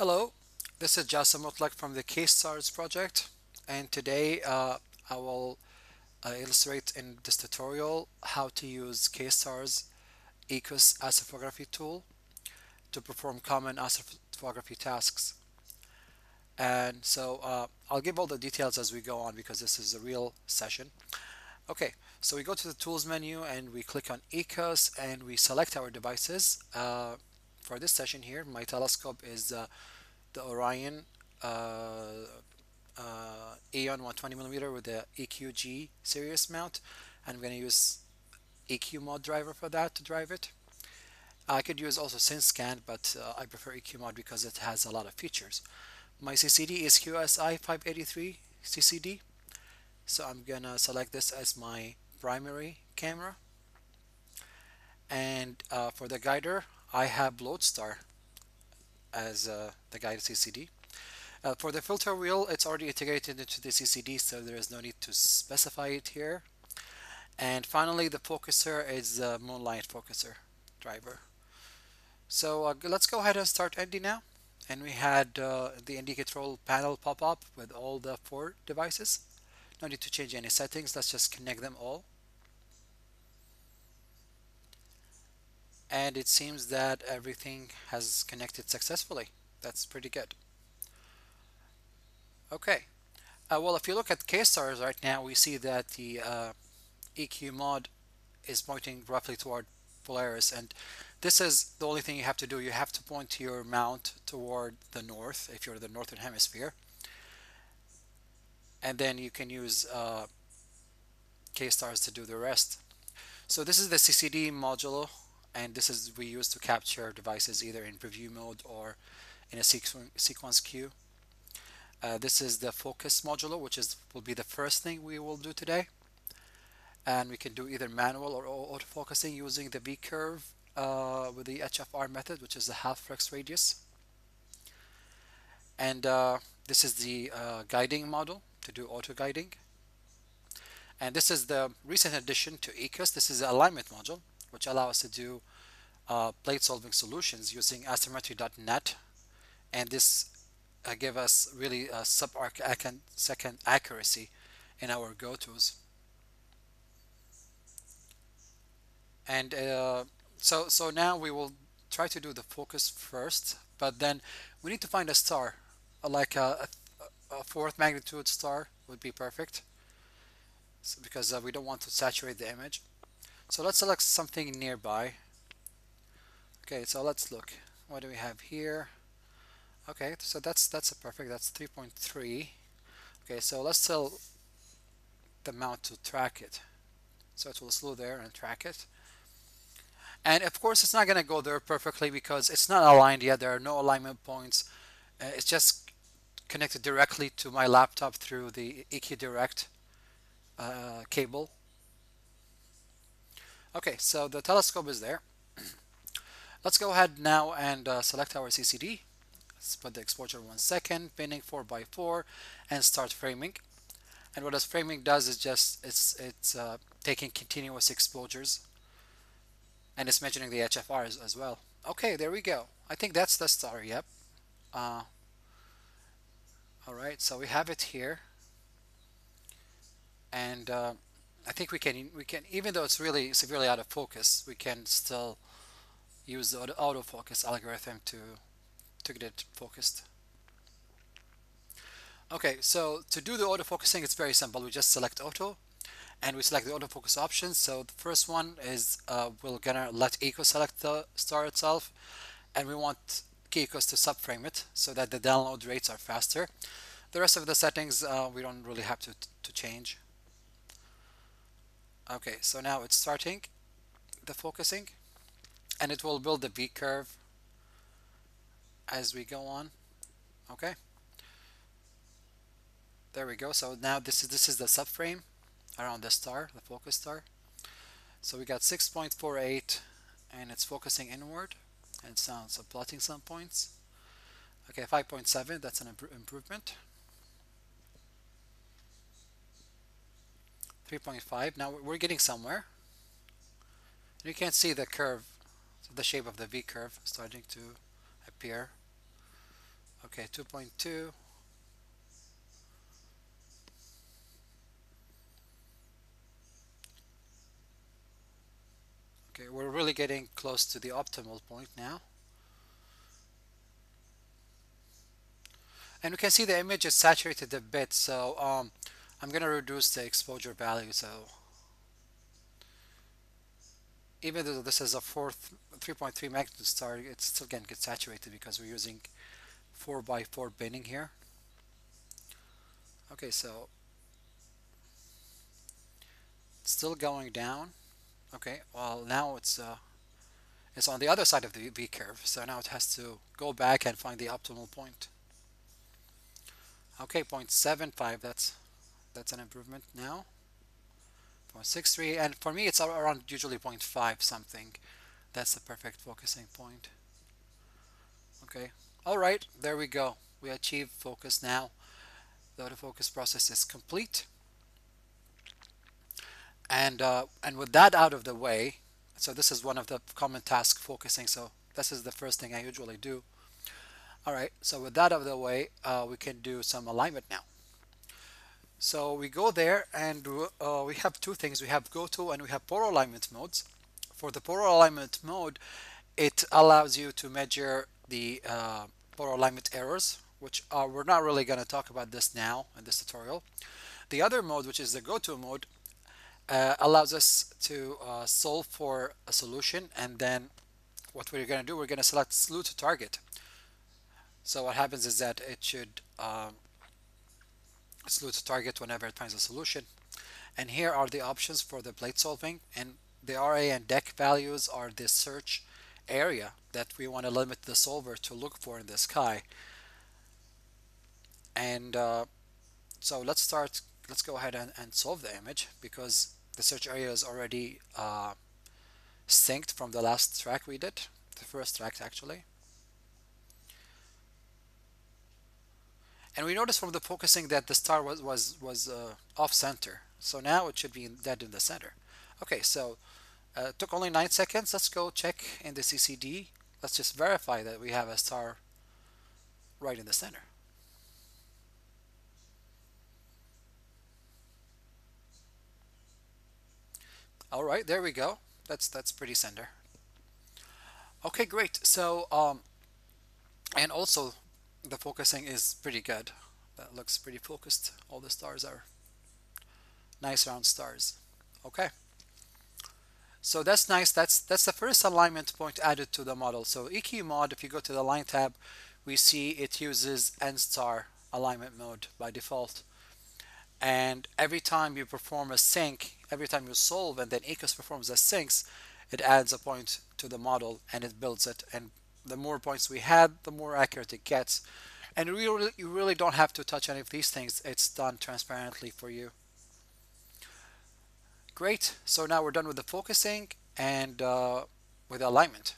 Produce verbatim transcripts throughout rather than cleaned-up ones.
Hello, this is Jasem Mutlak from the K STARS project, and today uh, I will uh, illustrate in this tutorial how to use K STARS Ekos astrophotography tool to perform common astrophotography tasks. And so uh, I'll give all the details as we go on because this is a real session. Okay, so we go to the tools menu and we click on Ekos and we select our devices. Uh, for this session here, my telescope is uh, the Orion uh, uh, Aeon one hundred twenty millimeter with the E Q G series mount, and I'm going to use EQMOD driver for that to drive it. I could use also Synscan, but uh, I prefer EQMOD because it has a lot of features. My C C D is Q S I five eighty-three C C D, so I'm going to select this as my primary camera. And uh, for the guider, I have Lodestar as uh, the guide C C D. Uh, for the filter wheel, it's already integrated into the C C D, so there is no need to specify it here. And finally, the focuser is the uh, MoonLite focuser driver. So uh, let's go ahead and start N D I now. And we had uh, the N D I control panel pop up with all the four devices. No need to change any settings. Let's just connect them all. And it seems that everything has connected successfully. That's pretty good. Okay, uh, well, if you look at K STARS right now, we see that the uh, EQMOD is pointing roughly toward Polaris, and this is the only thing you have to do. You have to point your mount toward the north if you're the northern hemisphere, and then you can use uh, K STARS to do the rest. So this is the C C D modulo, and this is we use to capture devices either in preview mode or in a sequ sequence queue. Uh, this is the focus modulo, which is will be the first thing we will do today, and we can do either manual or autofocusing using the V-curve uh, with the H F R method, which is the half flex radius. And uh, this is the uh, guiding model to do auto guiding. And this is the recent addition to Ekos. This is the alignment module, which allows us to do uh, plate solving solutions using astrometry dot net, and this uh, give us really a sub-second accuracy in our go-tos. And uh, so so now we will try to do the focus first, but then we need to find a star, like a, a, a fourth magnitude star would be perfect, so because uh, we don't want to saturate the image. So let's select something nearby. Okay, so let's look. What do we have here? Okay, so that's that's a perfect. That's three point three. Okay, so let's tell the mount to track it. So it will slow there and track it. And of course, it's not going to go there perfectly because it's not aligned yet. There are no alignment points. Uh, it's just connected directly to my laptop through the EQDirect uh, cable. Okay, so the telescope is there. Let's go ahead now and uh, select our C C D. Let's put the exposure one second, pinning four by four, and start framing. And what this framing does is just it's it's uh, taking continuous exposures, and it's measuring the H F Rs as well. Okay, there we go. I think that's the star. Yep. Uh, all right, so we have it here, and. Uh, I think we can we can even though it's really severely out of focus, we can still use the autofocus algorithm to to get it focused. Okay, so to do the autofocusing, it's very simple. We just select auto, and we select the autofocus options. So the first one is uh, we're gonna let Ekos select the star itself, and we want Ekos to subframe it so that the download rates are faster. The rest of the settings uh, we don't really have to to change. Okay, so now it's starting the focusing, and it will build the V-curve as we go on. Okay, there we go. So now this is this is the subframe around the star, the focus star. So we got six point four eight, and it's focusing inward, and it's now plotting some points. Okay, five point seven, that's an improvement. three point five. Now we're getting somewhere. You can see the curve, the shape of the V curve starting to appear. Okay, two point two. Okay, we're really getting close to the optimal point now. And we can see the image is saturated a bit, so um, I'm going to reduce the exposure value. So even though this is a three point three magnitude star, it's still going to get saturated because we're using four by four binning here. Okay, so still going down. Okay, well now it's uh, it's on the other side of the V curve, so now it has to go back and find the optimal point. Okay, zero point seven five, that's that's an improvement now. zero point six three, and for me it's around usually zero point five something. That's the perfect focusing point. Okay, all right, there we go. We achieved focus now. The autofocus process is complete. And uh, and with that out of the way, so this is one of the common tasks, focusing. So this is the first thing I usually do. All right, so with that out of the way, uh, we can do some alignment now. So we go there, and uh, we have two things. We have go to and we have polar alignment modes. For the polar alignment mode, it allows you to measure the uh, polar alignment errors, which are, we're not really going to talk about this now in this tutorial. The other mode, which is the go to mode, Uh, allows us to uh, solve for a solution, and then what we're going to do, we're going to select slew to target. So what happens is that it should um, slew to target whenever it finds a solution. And here are the options for the plate solving, and the R A and D E C values are the search area that we want to limit the solver to look for in the sky. And uh, so let's start, let's go ahead and, and solve the image, because the search area is already uh, synced from the last track we did, the first track actually. And we noticed from the focusing that the star was was was uh, off center, so now it should be dead in the center. Okay, so uh, it took only nine seconds. Let's go check in the C C D. Let's just verify that we have a star right in the center. All right, there we go. That's that's pretty center. Okay, great. So, um, and also the focusing is pretty good. That looks pretty focused. All the stars are nice round stars. Okay. So that's nice. That's that's the first alignment point added to the model. So E Q mod, if you go to the line tab, we see it uses N star alignment mode by default. And every time you perform a sync, every time you solve and then Ekos performs a syncs, it adds a point to the model and it builds it. And the more points we had, the more accurate it gets. And we really, you really don't have to touch any of these things. It's done transparently for you. Great. So now we're done with the focusing and uh, with the alignment.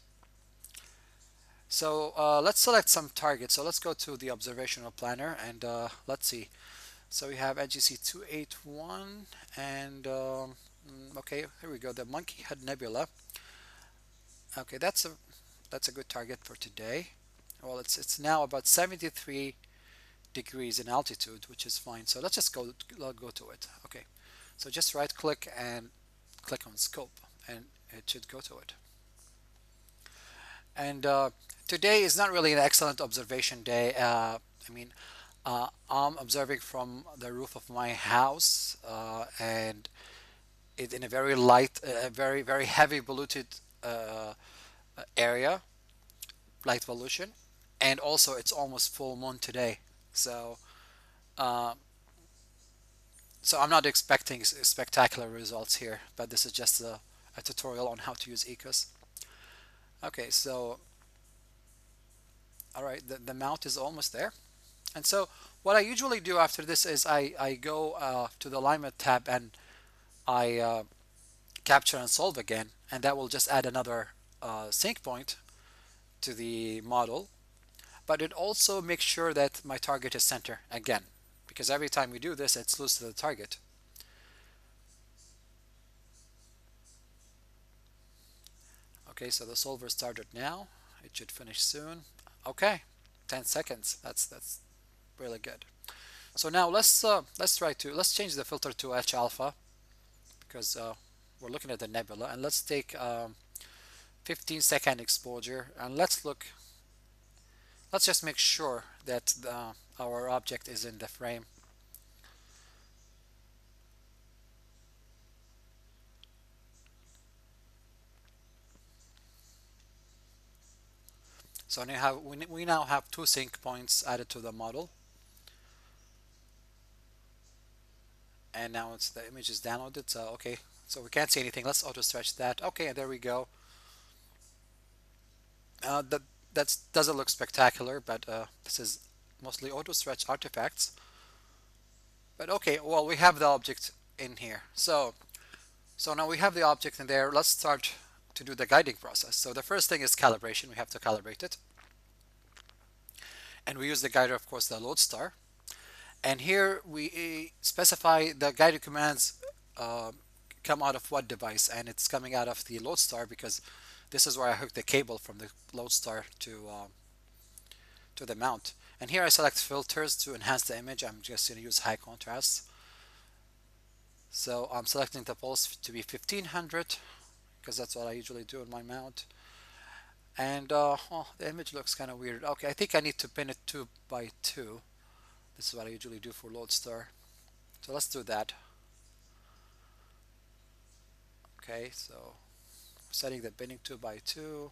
So uh, let's select some targets. So let's go to the observational planner and uh, let's see. So we have N G C two eighty-one and um, okay, here we go, the Monkey Head Nebula. Okay, that's a that's a good target for today. Well, it's it's now about seventy-three degrees in altitude, which is fine. So let's just go go to it. Okay, so just right click and click on scope, and it should go to it. And uh, today is not really an excellent observation day. Uh, I mean. Uh, I'm observing from the roof of my house, uh, and it in a very light, a uh, very very heavy polluted uh, area, light pollution, and also it's almost full moon today. So, uh, so I'm not expecting spectacular results here, but this is just a, a tutorial on how to use Ekos. Okay, so all right, the, the mount is almost there. And so what I usually do after this is I, I go uh, to the alignment tab and I uh, capture and solve again, and that will just add another uh, sync point to the model, but it also makes sure that my target is center again, because every time we do this it slews to the target. Okay, so the solver started now, it should finish soon. Okay, ten seconds. That's that's really good. So now let's uh, let's try to let's change the filter to H alpha, because uh, we're looking at the nebula, and let's take um, fifteen second exposure, and let's look. Let's just make sure that the, our object is in the frame. So now have, we, we now have two sync points added to the model. And now it's the image is downloaded. So okay, so we can't see anything. Let's auto stretch that. Okay, and there we go. Uh, that that doesn't look spectacular, but uh, this is mostly auto stretch artifacts. But okay, well, we have the object in here. So so now we have the object in there. Let's start to do the guiding process. So the first thing is calibration. We have to calibrate it, and we use the guider, of course, the Lodestar. And here we specify the guided commands uh, come out of what device, and it's coming out of the Lodestar, because this is where I hook the cable from the Lodestar to uh, to the mount. And here I select filters to enhance the image. I'm just going to use high contrast. So I'm selecting the pulse to be fifteen hundred, because that's what I usually do in my mount. And uh, oh, the image looks kind of weird. Okay, I think I need to pin it two by two. This is what I usually do for Lodestar. So let's do that. Okay, so setting the pinning two by two,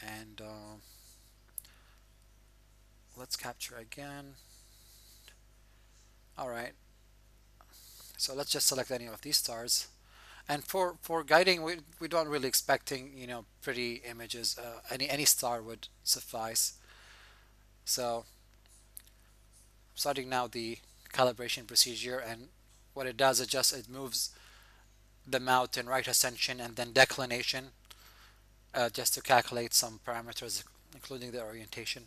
and uh, let's capture again. All right. So let's just select any of these stars. And for for guiding, we we don't really expecting you know pretty images. Uh, any any star would suffice. So I'm starting now the calibration procedure, and what it does is just it moves the mount in right ascension and then declination, uh, just to calculate some parameters, including the orientation.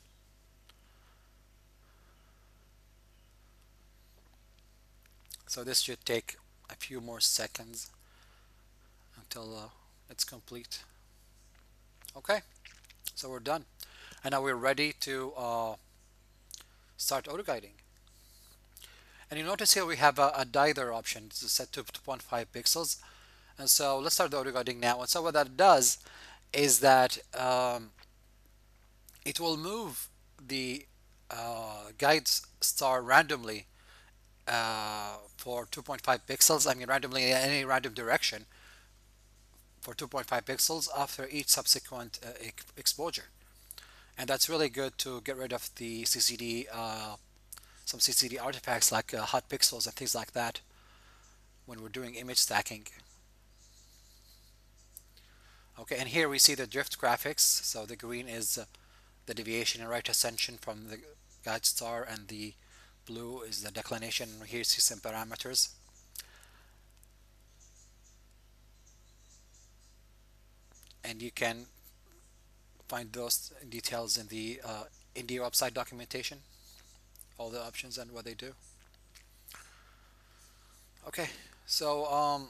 So this should take a few more seconds until uh, it's complete. Okay, so we're done, and now we're ready to uh, start auto guiding. And you notice here we have a, a dither option. It's set to two point five pixels, and so let's start the auto guiding now. And so what that does is that um, it will move the uh, guide star randomly uh, for two point five pixels. I mean, randomly in any random direction for two point five pixels after each subsequent uh, ex exposure, and that's really good to get rid of the C C D, uh, some C C D artifacts like uh, hot pixels and things like that when we're doing image stacking. Okay, and here we see the drift graphics. So the green is uh, the deviation and right ascension from the guide star, and the blue is the declination. Here you see some parameters. And you can find those details in the uh, INDI website documentation, all the options and what they do. Okay, so um,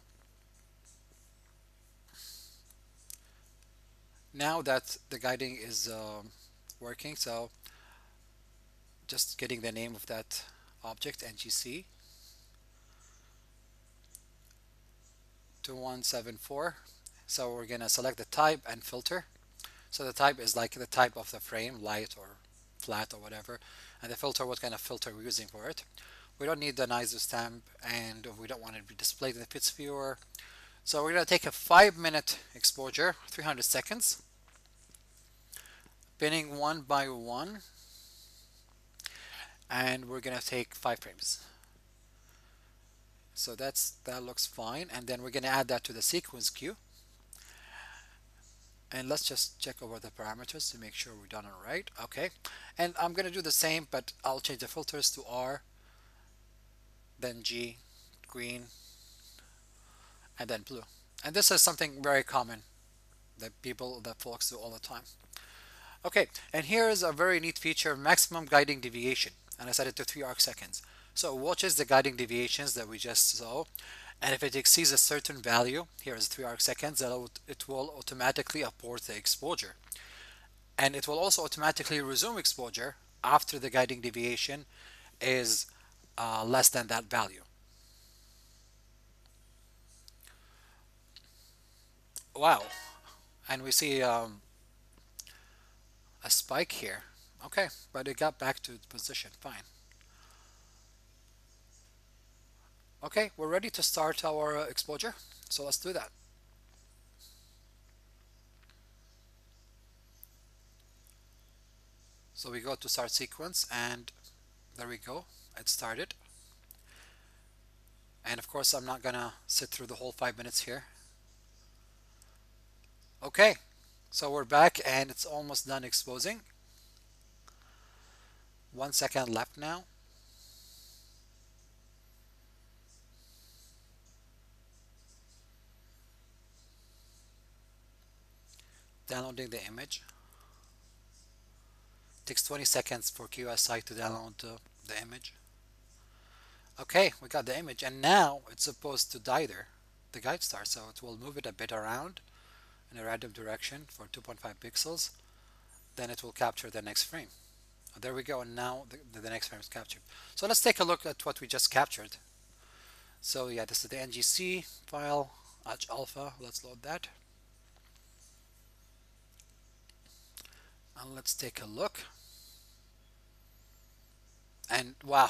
now that the guiding is um, working, so just getting the name of that object, N G C two one seven four. So we're going to select the type and filter. So the type is like the type of the frame, light or flat or whatever, and the filter, what kind of filter we're using for it. We don't need an I S O stamp, and we don't want it to be displayed in the P I T S viewer. So we're going to take a five minute exposure, three hundred seconds, pinning one by one, and we're going to take five frames. So that's that looks fine, and then we're going to add that to the sequence queue. And let's just check over the parameters to make sure we've done it right. Okay, and I'm going to do the same, but I'll change the filters to R, then G, green, and then blue. And this is something very common that people, that folks do all the time. Okay, and here is a very neat feature, maximum guiding deviation, and I set it to three arc seconds. So it watches the guiding deviations that we just saw, and if it exceeds a certain value, here is three arc seconds, it will automatically abort the exposure. and it will also automatically resume exposure after the guiding deviation is uh, less than that value. Wow, and we see um, a spike here. Okay, but it got back to its position, fine. Okay, we're ready to start our exposure, so let's do that. So we go to start sequence, and there we go, it started. And of course, I'm not gonna sit through the whole five minutes here. Okay, so we're back and it's almost done exposing. One second left now. Downloading the image. Takes twenty seconds for Q S I to download uh, the image. Okay, we got the image, and now it's supposed to die there, the guide star, so it will move it a bit around in a random direction for two point five pixels, then it will capture the next frame. There we go, and now the, the next frame is captured. So let's take a look at what we just captured. So yeah, this is the N G C file, H alpha, let's load that. And let's take a look. And wow,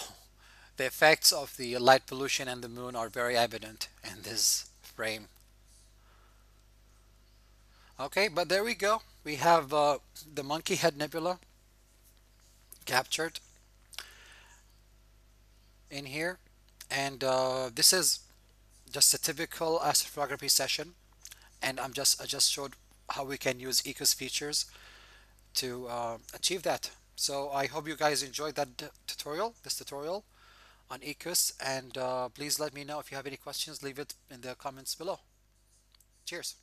the effects of the light pollution and the moon are very evident in this frame. Okay, but there we go. We have uh, the Monkey Head Nebula captured in here. And uh, this is just a typical astrophotography session. And I'm just, I just showed how we can use Ekos features to uh, achieve that. So I hope you guys enjoyed that tutorial, this tutorial on Ekos. And uh, please let me know if you have any questions, leave it in the comments below. Cheers.